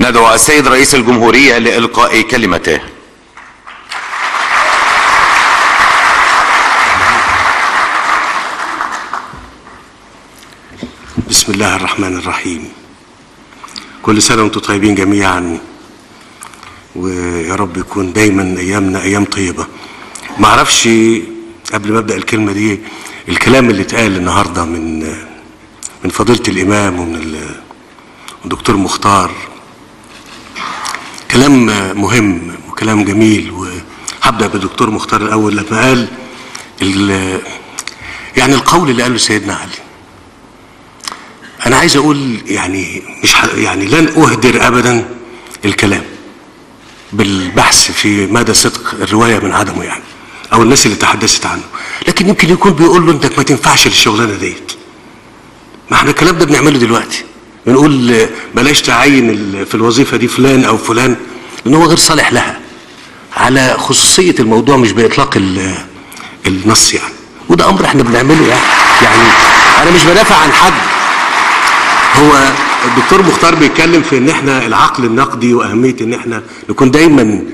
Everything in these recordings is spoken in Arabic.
ندعو السيد رئيس الجمهورية لإلقاء كلمته. بسم الله الرحمن الرحيم. كل سنة وانتم طيبين جميعا، ويا رب يكون دايما ايامنا ايام طيبة. ما اعرفش قبل ما ابدا الكلمة دي، الكلام اللي اتقال النهارده من فضيلة الامام ومن الدكتور مختار كلام مهم وكلام جميل. وهبدا بالدكتور مختار الاول لما قال يعني القول اللي قاله سيدنا علي. أنا عايز أقول يعني مش يعني لن أهدر أبدا الكلام بالبحث في مدى صدق الرواية من عدمه يعني، أو الناس اللي تحدثت عنه، لكن يمكن يكون بيقول له أنت ما تنفعش للشغلانة ديت. ما إحنا الكلام ده بنعمله دلوقتي، بنقول بلاش تعين في الوظيفة دي فلان أو فلان لأن هو غير صالح لها، على خصوصية الموضوع مش بإطلاق النص يعني. وده أمر إحنا بنعمله يعني أنا مش بدافع عن حد. هو الدكتور مختار بيتكلم في ان احنا العقل النقدي واهميه ان احنا نكون دايما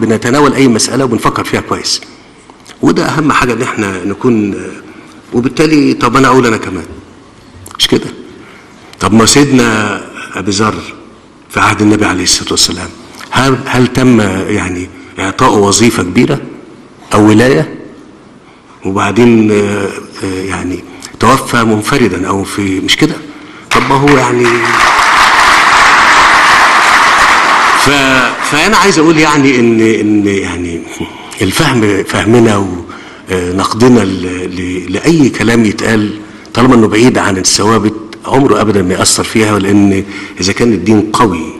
بنتناول اي مساله وبنفكر فيها كويس، وده اهم حاجه ان احنا نكون. وبالتالي طب انا اقول انا كمان مش كده؟ طب ما سيدنا ابي ذر في عهد النبي عليه الصلاه والسلام هل تم يعني اعطائه وظيفه كبيره او ولايه وبعدين يعني توفى منفردا او في مش كده؟ طب ما هو يعني فانا عايز اقول يعني ان يعني الفهم فهمنا ونقدنا لاي كلام يتقال طالما انه بعيد عن الثوابت عمره ابدا ما ياثر فيها، لان اذا كان الدين قوي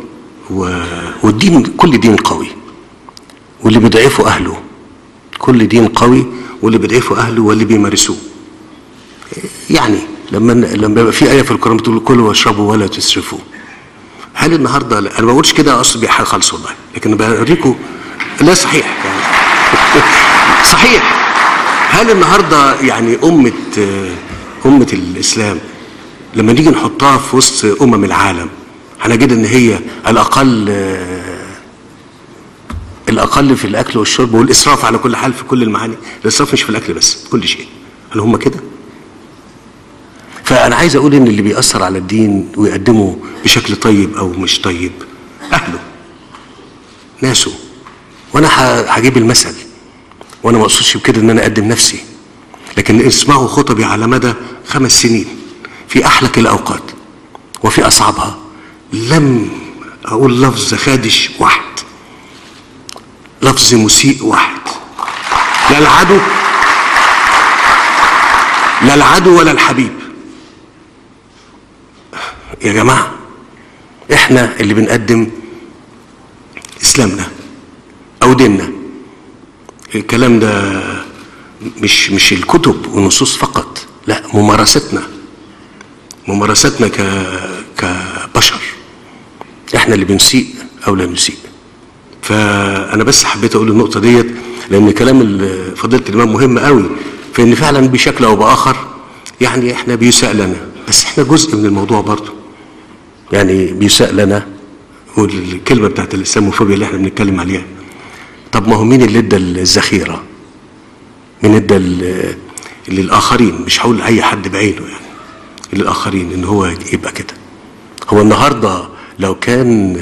والدين كل دين قوي واللي بيضعفه اهله، كل دين قوي واللي بيضعفه اهله واللي بيمارسوه يعني. لما يبقى في آية في القرآن بتقول كلوا واشربوا ولا تسرفوا، هل النهارده انا ما بقولش كده اصل بيحاجه خالص والله، لكن بوريكم لا صحيح يعني صحيح. هل النهارده يعني أمة الإسلام لما نيجي نحطها في وسط أمم العالم هنجد إن هي الأقل في الأكل والشرب والإسراف على كل حال في كل المعاني، الإسراف مش في الأكل بس، كل شيء. هل هم كده؟ فأنا عايز أقول إن اللي بيأثر على الدين ويقدمه بشكل طيب أو مش طيب أهله ناسه. وأنا هجيب المثل، وأنا ما أقصدش بكده إن أنا أقدم نفسي، لكن اسمعوا خطبي على مدى 5 سنين في أحلك الأوقات وفي أصعبها لم أقول لفظ خادش واحد، لفظ مسيء واحد، لا العدو ولا الحبيب. يا جماعة احنا اللي بنقدم اسلامنا او ديننا. الكلام ده مش الكتب والنصوص فقط، لا، ممارستنا كبشر احنا اللي بنسيء او لا نسيء. فانا بس حبيت اقول النقطة ديت لان كلام فضيلة الامام مهم قوي، فان فعلا بشكل او باخر يعني احنا بيساء لنا، بس احنا جزء من الموضوع برضه يعني بيساء لنا. والكلمه بتاعت الاسلاموفوبيا اللي احنا بنتكلم عليها، طب ما هو مين اللي ادى الذخيره؟ مين ادى للاخرين؟ مش هقول اي حد بعينه يعني، للاخرين ان هو يبقى كده. هو النهارده لو كان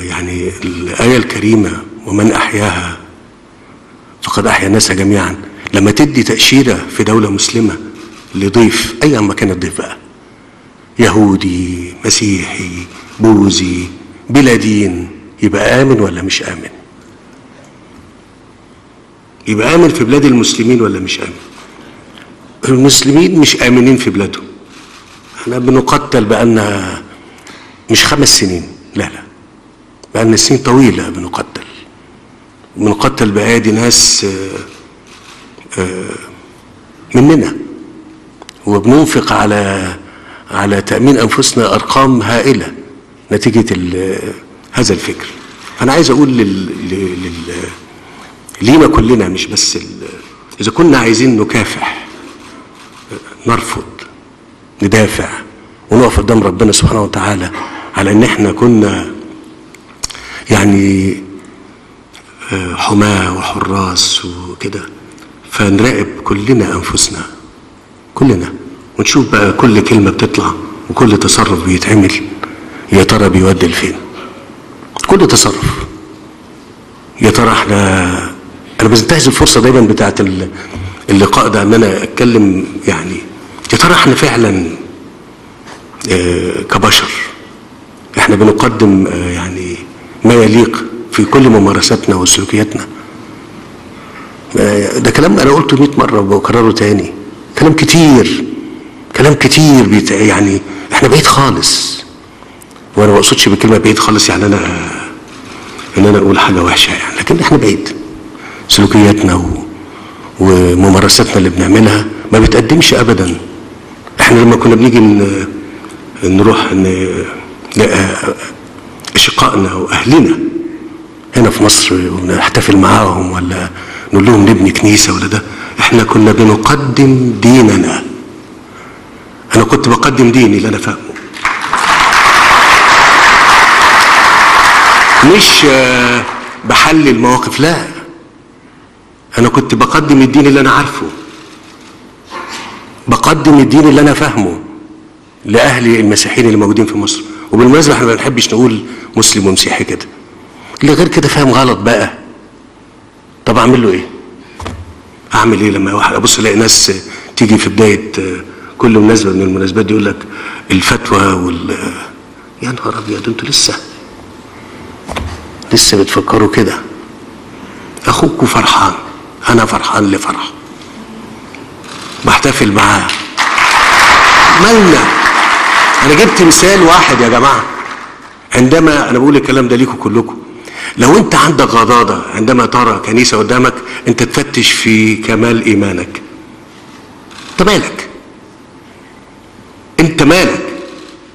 يعني الايه الكريمه ومن احياها فقد احيا ناسها جميعا، لما تدي تاشيره في دوله مسلمه لضيف ايا ما كان الضيف بقى، يهودي مسيحي بوذي بلا دين، يبقى آمن ولا مش آمن؟ يبقى آمن في بلاد المسلمين ولا مش آمن؟ المسلمين مش آمنين في بلادهم. احنا بنقتل بقالنا مش 5 سنين، لا بقالنا سنين طويلة بنقتل بأيدي ناس مننا، وبننفق على تأمين أنفسنا أرقام هائلة نتيجة هذا الفكر. فأنا عايز أقول لينا كلنا، مش بس إذا كنا عايزين نكافح، نرفض، ندافع، ونقف قدام ربنا سبحانه وتعالى على ان احنا كنا يعني حماة وحراس وكده، فنراقب كلنا انفسنا كلنا، ونشوف بقى كل كلمة بتطلع وكل تصرف بيتعمل يا ترى بيودي لفين. كل تصرف يا ترى احنا، انا بنتهز الفرصة دايما بتاعة اللقاء ده ان انا اتكلم، يعني يا ترى احنا فعلا كبشر احنا بنقدم يعني ما يليق في كل ممارساتنا وسلوكياتنا؟ ده كلام انا قلته 100 مرة وبكرره تاني، كلام كتير كلام كتير، يعني احنا بعيد خالص، وانا ما اقصدش بالكلمة بعيد خالص يعني انا ان انا اقول حاجة وحشة يعني، لكن احنا بعيد، سلوكياتنا وممارساتنا اللي بنعملها ما بتقدمش ابدا. احنا لما كنا بنيجي نروح نلاقي اشقائنا واهلنا هنا في مصر ونحتفل معاهم ولا نقول لهم نبني كنيسه ولا ده، احنا كنا بنقدم ديننا. انا كنت بقدم ديني اللي انا فاهمه، مش بحل المواقف، لا انا كنت بقدم الدين اللي انا عارفه، بقدم الدين اللي انا فاهمه لاهلي المسيحيين اللي موجودين في مصر. وبالمناسبه احنا ما بنحبش نقول مسلم ومسيحي كده، اللي غير كده فاهم غلط بقى. طب اعمل له ايه؟ اعمل ايه لما واحد ابص الاقي ناس تيجي في بدايه كل مناسبه من المناسبات دي يقول لك الفتوى يا نهار ابيض، انتوا لسه بتفكروا كده؟ اخوكوا فرحان، انا فرحان لفرح بحتفل معاه، مالنا؟ انا جبت مثال واحد يا جماعه. عندما انا بقول الكلام ده ليكم كلكم، لو انت عندك غضاضه عندما ترى كنيسه قدامك انت تفتش في كمال ايمانك، انت مالك؟ انت مالك؟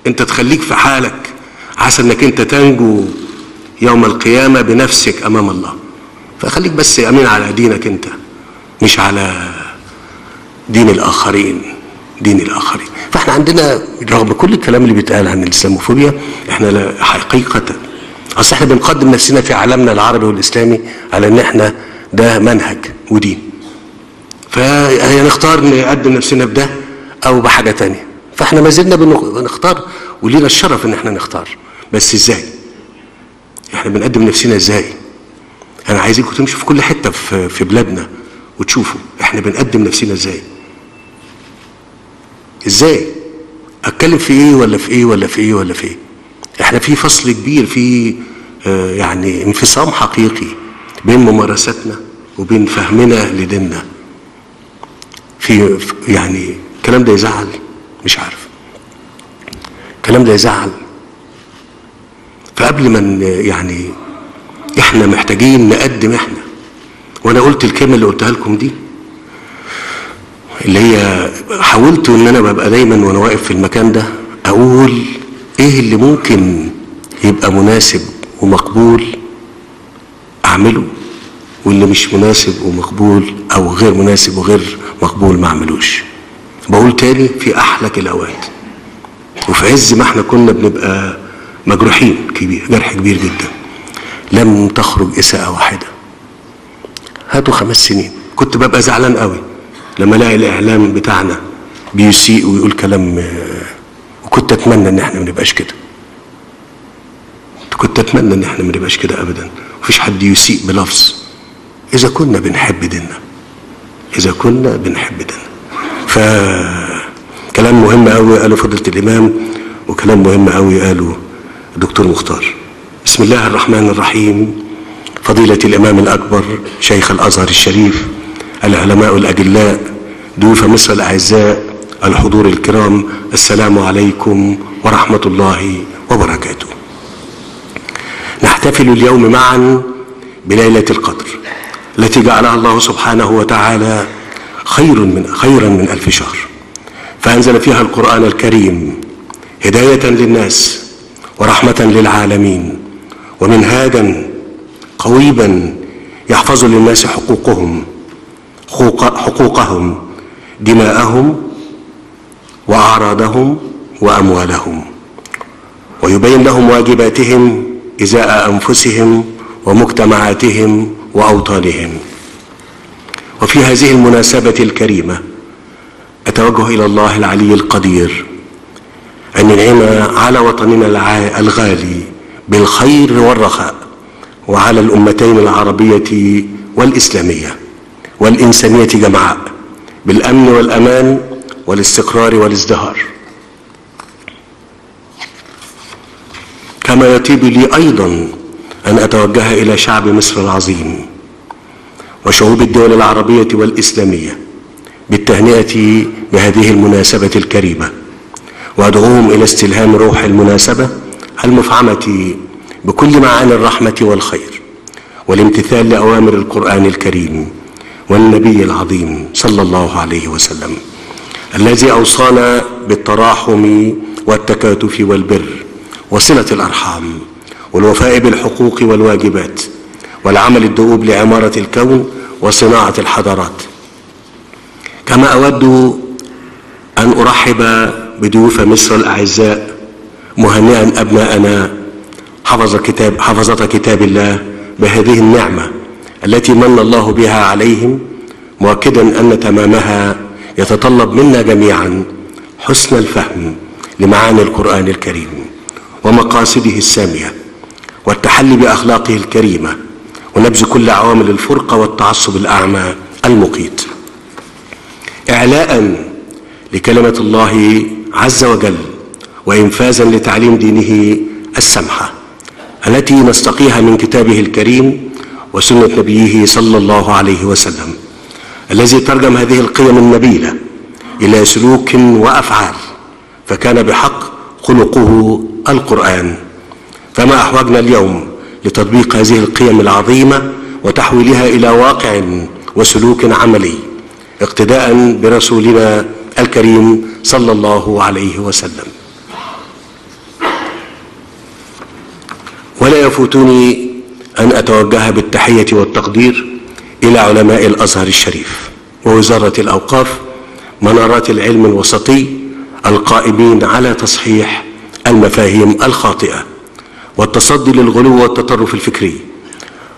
انت تخليك في حالك عسى انك انت تنجو يوم القيامه بنفسك امام الله. فخليك بس امين على دينك انت، مش على دين الاخرين. دين الاخرين، فاحنا عندنا رغم كل الكلام اللي بيتقال عن الاسلاموفوبيا احنا حقيقه اصل احنا بنقدم نفسنا في عالمنا العربي والاسلامي على ان احنا ده منهج ودين، فهنختار نقدم نفسنا بده او بحاجه ثانيه، فاحنا ما زلنا بنختار ولينا الشرف ان احنا نختار. بس ازاي؟ احنا بنقدم نفسنا ازاي؟ انا عايزينكم تمشوا في كل حته في بلادنا وتشوفوا احنا بنقدم نفسنا ازاي. ازاي؟ اتكلم في ايه ولا في ايه ولا في ايه ولا في ايه؟ احنا في فصل كبير، في يعني انفصام حقيقي بين ممارساتنا وبين فهمنا لديننا. في يعني الكلام ده يزعل، مش عارف الكلام ده يزعل. فقبل ما يعني احنا محتاجين نقدم احنا، وانا قلت الكلمه اللي قلتها لكم دي اللي هي حاولت ان انا ببقى دايما وانا واقف في المكان ده اقول ايه اللي ممكن يبقى مناسب ومقبول اعمله، واللي مش مناسب ومقبول او غير مناسب وغير مقبول ما اعملوش. بقول تاني في احلك الاوقات وفي عز ما احنا كنا بنبقى مجروحين كبير، جرح كبير جدا، لم تخرج اساءة واحدة. هاتوا 5 سنين كنت ببقى زعلان قوي لما الاقي الاعلام بتاعنا بيسيء ويقول كلام، وكنت اتمنى ان احنا ما نبقاش كده، كنت اتمنى ان احنا ما نبقاش كده ابدا. مفيش حد يسيء بلفظ اذا كنا بنحب ديننا، اذا كنا بنحب ديننا. ف كلام مهم قوي قاله فضيلة الامام، وكلام مهم قوي قاله الدكتور مختار. بسم الله الرحمن الرحيم. فضيلة الامام الاكبر شيخ الازهر الشريف، العلماء الأجلاء، ضيوف مصر الأعزاء، الحضور الكرام، السلام عليكم ورحمة الله وبركاته. نحتفل اليوم معا بليلة القدر التي جعلها الله سبحانه وتعالى خيرا من 1000 شهر، فأنزل فيها القرآن الكريم هداية للناس ورحمة للعالمين ومنهاجا قويبا يحفظ للناس حقوقهم، دماءهم وأعراضهم وأموالهم، ويبين لهم واجباتهم إزاء أنفسهم ومجتمعاتهم وأوطانهم. وفي هذه المناسبة الكريمة أتوجه إلى الله العلي القدير أن ينعم على وطننا الغالي بالخير والرخاء، وعلى الأمتين العربية والإسلامية والإنسانية جمعاء بالأمن والأمان والاستقرار والازدهار. كما يطيب لي أيضا أن أتوجه إلى شعب مصر العظيم وشعوب الدول العربية والإسلامية بالتهنئة بهذه المناسبة الكريمة، وأدعوهم إلى استلهام روح المناسبة المفعمة بكل معاني الرحمة والخير، والامتثال لأوامر القرآن الكريم والنبي العظيم صلى الله عليه وسلم الذي أوصانا بالتراحم والتكاتف والبر وصلة الأرحام والوفاء بالحقوق والواجبات والعمل الدؤوب لعمارة الكون وصناعة الحضارات. كما أود أن أرحب بضيوف مصر الأعزاء مهنئا أبناءنا حفظة كتاب الله بهذه النعمة التي من الله بها عليهم، مؤكدا أن تمامها يتطلب منا جميعا حسن الفهم لمعاني القرآن الكريم ومقاصده السامية والتحلي بأخلاقه الكريمة ونبذ كل عوامل الفرقة والتعصب الأعمى المقيت، إعلاء لكلمة الله عز وجل وإنفاذا لتعليم دينه السمحة التي نستقيها من كتابه الكريم وسنة نبيه صلى الله عليه وسلم الذي ترجم هذه القيم النبيلة إلى سلوك وأفعال، فكان بحق خلقه القرآن. فما أحوجنا اليوم لتطبيق هذه القيم العظيمة وتحويلها إلى واقع وسلوك عملي اقتداء برسولنا الكريم صلى الله عليه وسلم. ولا يفوتني أن أتوجه بالتحية والتقدير إلى علماء الأزهر الشريف ووزارة الأوقاف منارات العلم الوسطي القائمين على تصحيح المفاهيم الخاطئة والتصدي للغلو والتطرف الفكري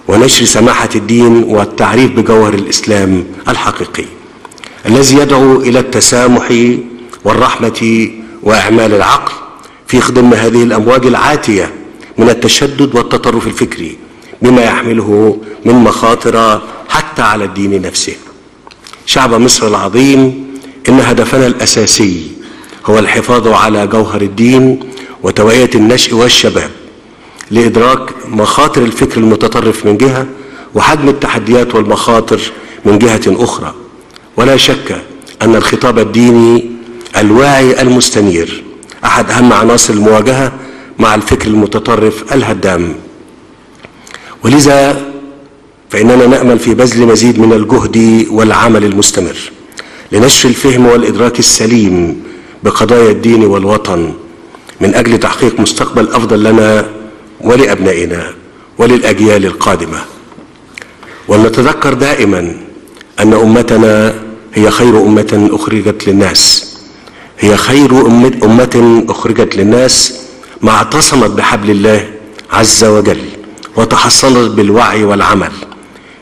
ونشر سماحة الدين والتعريف بجوهر الإسلام الحقيقي الذي يدعو إلى التسامح والرحمة وإعمال العقل في خدم هذه الأمواج العاتية من التشدد والتطرف الفكري بما يحمله من مخاطر حتى على الدين نفسه. شعب مصر العظيم، إن هدفنا الأساسي هو الحفاظ على جوهر الدين وتوعية النشء والشباب لإدراك مخاطر الفكر المتطرف من جهة وحجم التحديات والمخاطر من جهة أخرى. ولا شك أن الخطاب الديني الواعي المستنير أحد أهم عناصر المواجهة مع الفكر المتطرف الهدام، ولذا فإننا نأمل في بذل مزيد من الجهد والعمل المستمر لنشر الفهم والإدراك السليم بقضايا الدين والوطن من أجل تحقيق مستقبل أفضل لنا ولأبنائنا وللأجيال القادمة. ولنتذكر دائما أن أمتنا هي خير أمة أخرجت للناس، هي خير أمة أخرجت للناس ما اعتصمت بحبل الله عز وجل وتحصنت بالوعي والعمل.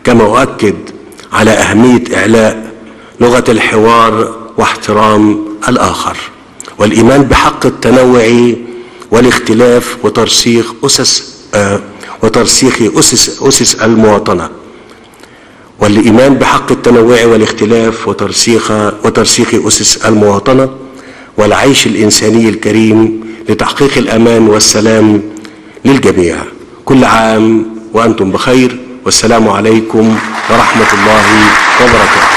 كما أؤكد على أهمية إعلاء لغة الحوار واحترام الآخر والإيمان بحق التنوع والاختلاف وترسيخ أسس المواطنة والعيش الإنساني الكريم لتحقيق الأمان والسلام للجميع. كل عام وأنتم بخير، والسلام عليكم ورحمة الله وبركاته.